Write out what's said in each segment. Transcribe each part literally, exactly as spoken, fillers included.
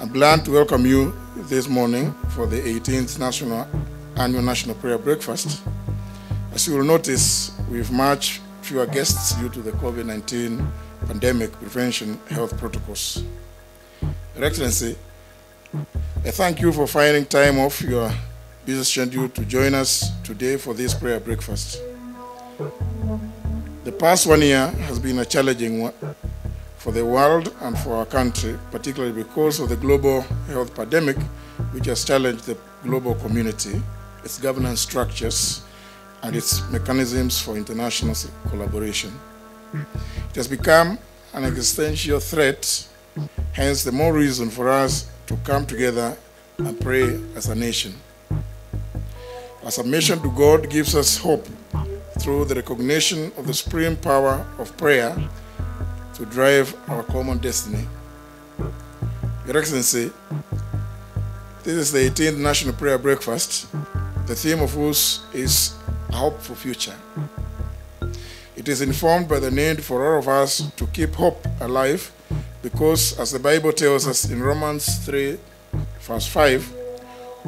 I'm glad to welcome you this morning for the eighteenth National Annual National Prayer Breakfast. As you will notice, we have much fewer guests due to the COVID nineteen pandemic prevention health protocols. Your Excellency, I thank you for finding time off your busy schedule to join us today for this prayer breakfast. The past one year has been a challenging one for the world and for our country, particularly because of the global health pandemic, which has challenged the global community, its governance structures, and its mechanisms for international collaboration. It has become an existential threat, hence the more reason for us to come together and pray as a nation. Our submission to God gives us hope through the recognition of the supreme power of prayer to drive our common destiny. Your Excellency, this is the eighteenth National Prayer Breakfast, the theme of which is a hopeful future. It is informed by the need for all of us to keep hope alive because, as the Bible tells us in Romans three, verse five,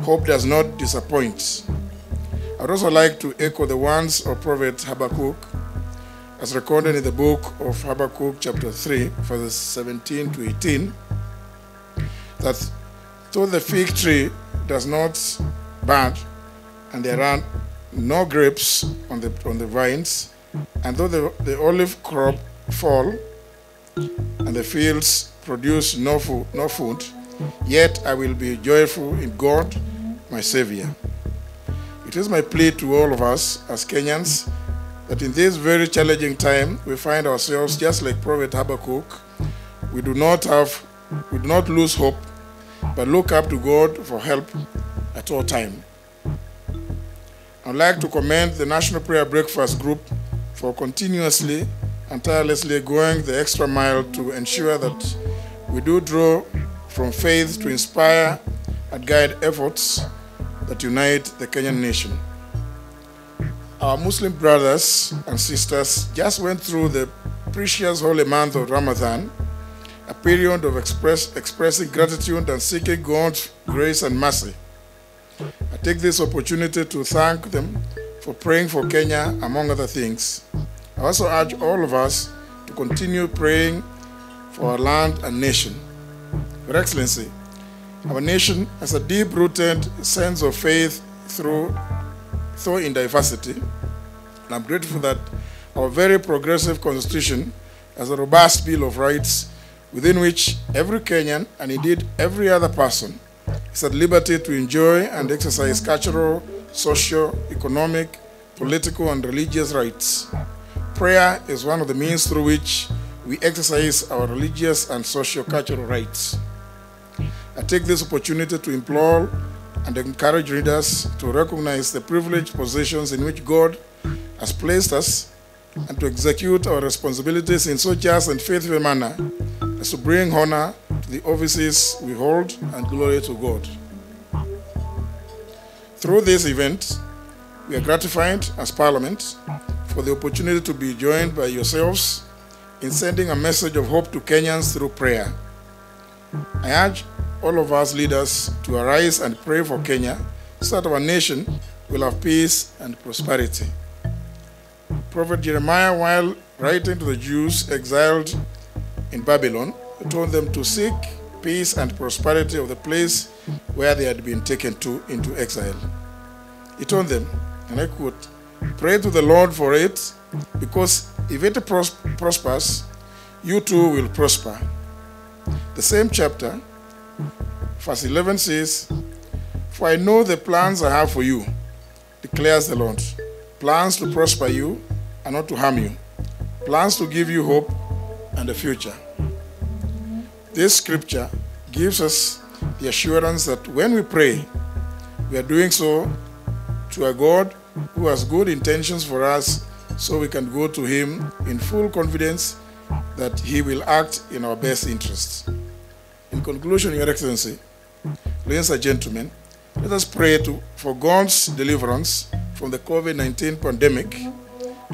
hope does not disappoint. I'd also like to echo the words of Prophet Habakkuk, as recorded in the book of Habakkuk chapter three, verses seventeen to eighteen, that though the fig tree does not bud, and there are no grapes on the, on the vines, and though the, the olive crop fall, and the fields produce no food, no food, yet I will be joyful in God, my Savior. It is my plea to all of us as Kenyans that in this very challenging time, we find ourselves just like Prophet Habakkuk. We do not have, we do not lose hope, but look up to God for help at all time. I'd like to commend the National Prayer Breakfast Group for continuously and tirelessly going the extra mile to ensure that we do draw from faith to inspire and guide efforts that unite the Kenyan nation. Our Muslim brothers and sisters just went through the precious holy month of Ramadan, a period of express, expressing gratitude and seeking God's grace and mercy. I take this opportunity to thank them for praying for Kenya, among other things. I also urge all of us to continue praying for our land and nation. Your Excellency, our nation has a deep-rooted sense of faith through So in diversity, and I'm grateful that our very progressive constitution has a robust Bill of Rights within which every Kenyan, and indeed every other person, is at liberty to enjoy and exercise cultural, social, economic, political, and religious rights. Prayer is one of the means through which we exercise our religious and socio-cultural rights. I take this opportunity to implore and encourage readers to recognize the privileged positions in which God has placed us and to execute our responsibilities in so just and faithful manner as to bring honor to the offices we hold and glory to God. Through this event, we are gratified as Parliament for the opportunity to be joined by yourselves in sending a message of hope to Kenyans through prayer. I urge all of us leaders to arise and pray for Kenya so that our nation will have peace and prosperity. Prophet Jeremiah, while writing to the Jews exiled in Babylon, told them to seek peace and prosperity of the place where they had been taken to into exile. He told them, and I quote, "Pray to the Lord for it, because if it pros prospers, you too will prosper." The same chapter, verse eleven says, "For I know the plans I have for you, declares the Lord, plans to prosper you and not to harm you, plans to give you hope and a future." This scripture gives us the assurance that when we pray, we are doing so to a God who has good intentions for us, so we can go to Him in full confidence that He will act in our best interests. In conclusion, Your Excellency, ladies and gentlemen, let us pray to, for God's deliverance from the COVID nineteen pandemic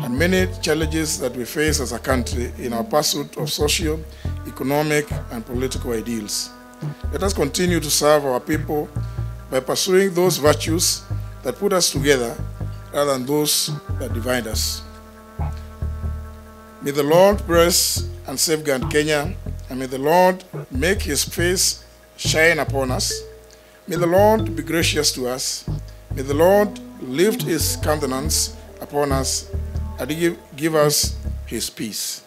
and many challenges that we face as a country in our pursuit of social, economic, and political ideals. Let us continue to serve our people by pursuing those virtues that put us together rather than those that divide us. May the Lord bless and safeguard Kenya, and may the Lord make his face shine upon us. May the Lord be gracious to us. May the Lord lift his countenance upon us and give, give us his peace.